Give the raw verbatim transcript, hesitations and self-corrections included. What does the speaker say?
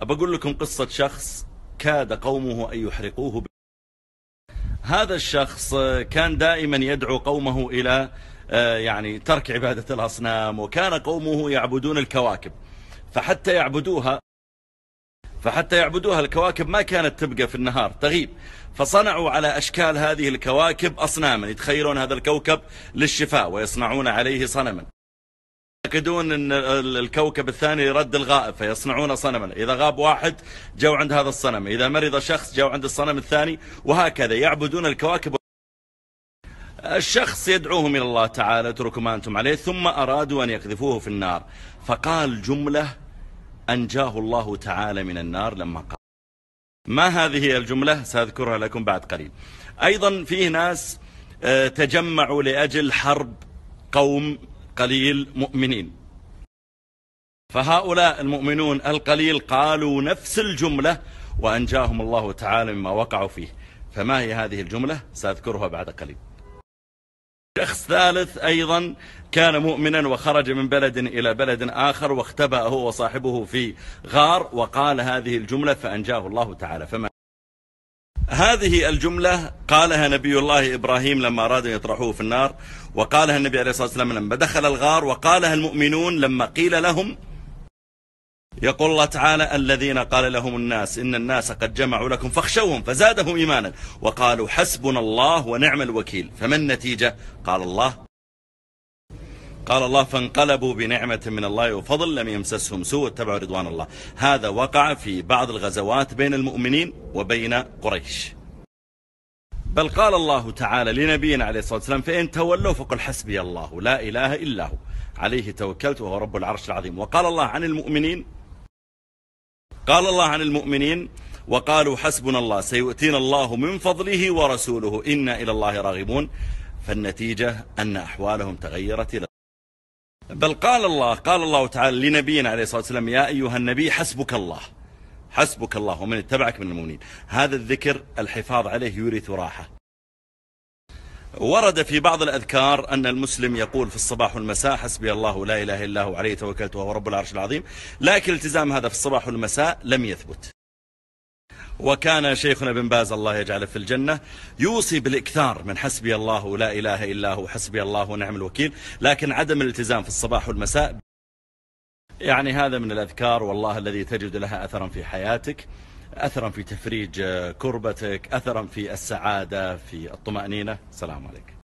أقول لكم قصة شخص كاد قومه أن يحرقوه. هذا الشخص كان دائما يدعو قومه إلى يعني ترك عبادة الأصنام، وكان قومه يعبدون الكواكب، فحتى يعبدوها فحتى يعبدوها الكواكب ما كانت تبقى في النهار، تغيب. فصنعوا على أشكال هذه الكواكب أصناما، يتخيلون هذا الكوكب للشفاء ويصنعون عليه صنما، يعتقدون أن الكوكب الثاني يرد الغائب فيصنعون صنما، إذا غاب واحد جاءوا عند هذا الصنم، إذا مرض شخص جاءوا عند الصنم الثاني، وهكذا يعبدون الكواكب. الشخص يدعوهم إلى الله تعالى اتركوا ما أنتم عليه، ثم أرادوا أن يقذفوه في النار، فقال جملة أنجاه الله تعالى من النار لما قال. ما هذه الجملة؟ سأذكرها لكم بعد قليل. أيضا فيه ناس تجمعوا لأجل حرب قوم قليل مؤمنين، فهؤلاء المؤمنون القليل قالوا نفس الجملة وأنجاهم الله تعالى مما وقعوا فيه. فما هي هذه الجملة؟ سأذكرها بعد قليل. شخص ثالث أيضا كان مؤمنا وخرج من بلد إلى بلد آخر، واختبأ هو وصاحبه في غار وقال هذه الجملة فأنجاه الله تعالى. فما هذه الجملة؟ قالها نبي الله إبراهيم لما أرادوا يطرحوه في النار، وقالها النبي عليه الصلاة والسلام لما دخل الغار، وقالها المؤمنون لما قيل لهم، يقول الله تعالى الذين قال لهم الناس إن الناس قد جمعوا لكم فاخشوهم فزادهم إيمانا وقالوا حسبنا الله ونعم الوكيل. فما النتيجة؟ قال الله قال الله فانقلبوا بنعمة من الله وفضل لم يمسسهم سوء اتبعوا رضوان الله. هذا وقع في بعض الغزوات بين المؤمنين وبين قريش، بل قال الله تعالى لنبينا عليه الصلاة والسلام فإن تولوا فقل حسبي الله لا إله إلا هو عليه توكلت وهو رب العرش العظيم. وقال الله عن المؤمنين قال الله عن المؤمنين وقالوا حسبنا الله سيؤتينا الله من فضله ورسوله إنا إلى الله راغبون. فالنتيجة أن أحوالهم تغيرت إلى، بل قال الله قال الله تعالى لنبينا عليه الصلاة والسلام يا أيها النبي حسبك الله حسبك الله ومن اتبعك من المؤمنين. هذا الذكر الحفاظ عليه يورث راحة. ورد في بعض الأذكار أن المسلم يقول في الصباح والمساء حسبي الله لا إله إلا هو عليه توكلت وهو رب العرش العظيم، لكن التزام هذا في الصباح والمساء لم يثبت. وكان شيخنا ابن باز الله يجعله في الجنة يوصي بالإكثار من حسبي الله لا إله إلا هو حسبي الله ونعم الوكيل، لكن عدم الالتزام في الصباح والمساء يعني هذا من الأذكار والله الذي تجد لها أثرا في حياتك، أثرا في تفريج كربتك، أثرا في السعادة، في الطمأنينة. السلام عليكم.